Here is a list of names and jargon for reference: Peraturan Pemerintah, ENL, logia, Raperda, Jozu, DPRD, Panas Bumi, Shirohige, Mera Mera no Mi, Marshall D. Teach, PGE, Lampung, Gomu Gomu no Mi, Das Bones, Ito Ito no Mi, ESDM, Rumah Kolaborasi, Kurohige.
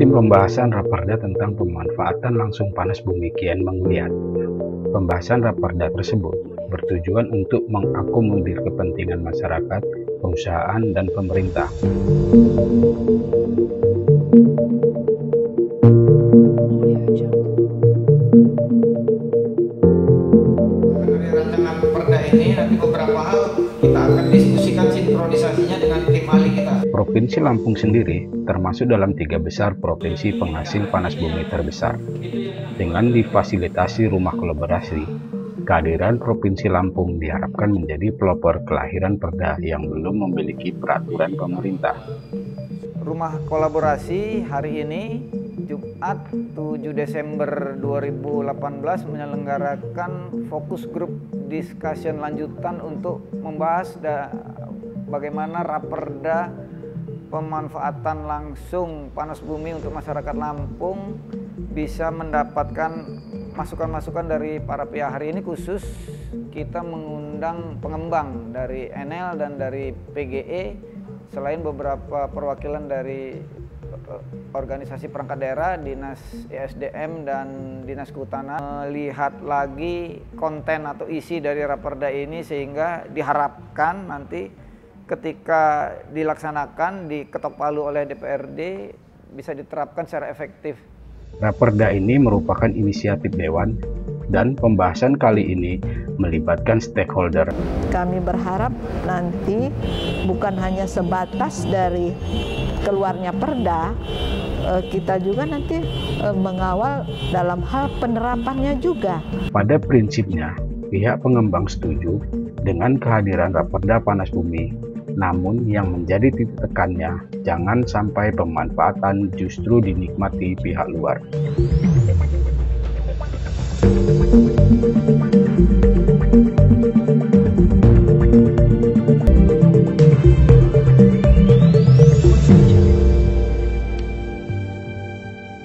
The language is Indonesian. Tim pembahasan Raperda tentang pemanfaatan langsung panas bumi kian menggeliat. Pembahasan Raperda tersebut bertujuan untuk mengakomodir kepentingan masyarakat, perusahaan, dan pemerintah. Provinsi Lampung sendiri termasuk dalam 3 besar provinsi penghasil panas bumi terbesar. Dengan difasilitasi rumah kolaborasi, kehadiran Provinsi Lampung diharapkan menjadi pelopor kelahiran perda yang belum memiliki peraturan pemerintah. Rumah kolaborasi hari ini, Jumat 7 Desember 2018, menyelenggarakan fokus grup discussion lanjutan untuk membahas bagaimana Raperda pemanfaatan langsung panas bumi untuk masyarakat Lampung bisa mendapatkan masukan-masukan dari para pihak. Hari ini khusus kita mengundang pengembang dari ENL dan dari PGE, selain beberapa perwakilan dari organisasi perangkat daerah, dinas ESDM dan dinas kehutanan. Lihat lagi konten atau isi dari Raperda ini, sehingga diharapkan nanti ketika dilaksanakan, diketok palu oleh DPRD, bisa diterapkan secara efektif. Raperda ini merupakan inisiatif Dewan dan pembahasan kali ini melibatkan stakeholder. Kami berharap nanti bukan hanya sebatas dari keluarnya perda, kita juga nanti mengawal dalam hal penerapannya juga. Pada prinsipnya, pihak pengembang setuju dengan kehadiran Raperda panas bumi. Namun yang menjadi titik tekannya, jangan sampai pemanfaatan justru dinikmati pihak luar.